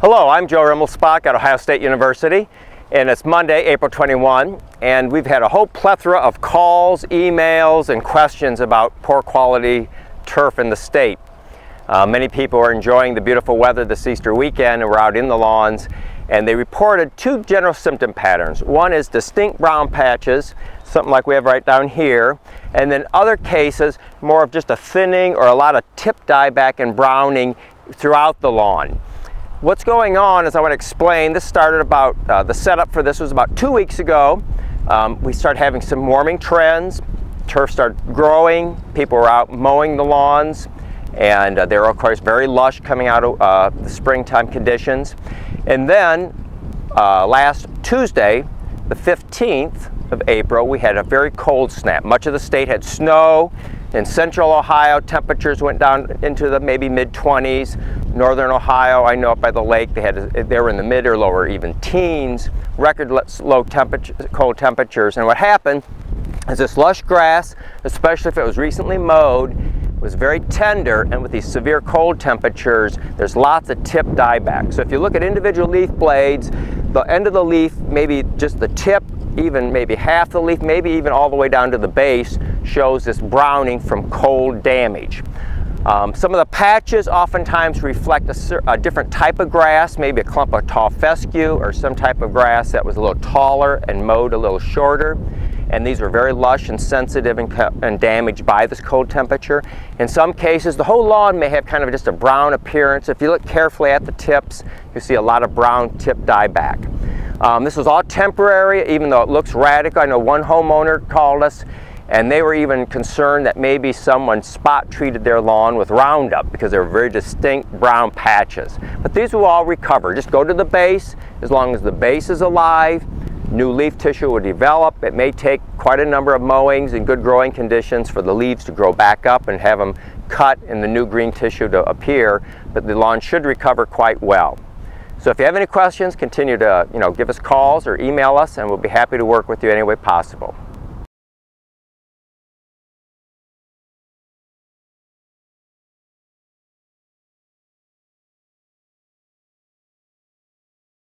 Hello, I'm Joe Rimelspach at Ohio State University, and it's Monday, April 21, and we've had a whole plethora of calls, emails, and questions about poor quality turf in the state. Many people are enjoying the beautiful weather this Easter weekend and were out in the lawns, and they reported two general symptom patterns. One is distinct brown patches, something like we have right down here, and then other cases, more of just a thinning or a lot of tip dieback and browning throughout the lawn. What's going on is I want to explain. This started about, the setup for this was about 2 weeks ago. We started having some warming trends. Turf started growing. People were out mowing the lawns. And they were, of course, very lush coming out of the springtime conditions. And then last Tuesday, the 15th of April, we had a very cold snap. Much of the state had snow. In central Ohio, temperatures went down into the maybe mid-20s. Northern Ohio, I know up by the lake, they were in the mid or lower even teens, record low temperatures, cold temperatures. And what happened is this lush grass, especially if it was recently mowed, was very tender, and with these severe cold temperatures, there's lots of tip dieback. So if you look at individual leaf blades, the end of the leaf, maybe just the tip, even maybe half the leaf, maybe even all the way down to the base, shows this browning from cold damage. Some of the patches oftentimes reflect a different type of grass, maybe a clump of tall fescue or some type of grass that was a little taller and mowed a little shorter. And these were very lush and sensitive and damaged by this cold temperature. In some cases, the whole lawn may have kind of just a brown appearance. If you look carefully at the tips, you see a lot of brown tip dieback. This was all temporary, even though it looks radical. I know one homeowner called us, and they were even concerned that maybe someone spot treated their lawn with Roundup because they were very distinct brown patches. But these will all recover. Just go to the base. As long as the base is alive, new leaf tissue will develop. It may take quite a number of mowings and good growing conditions for the leaves to grow back up and have them cut and the new green tissue to appear, but the lawn should recover quite well. So if you have any questions, continue to give us calls or email us, and we'll be happy to work with you any way possible.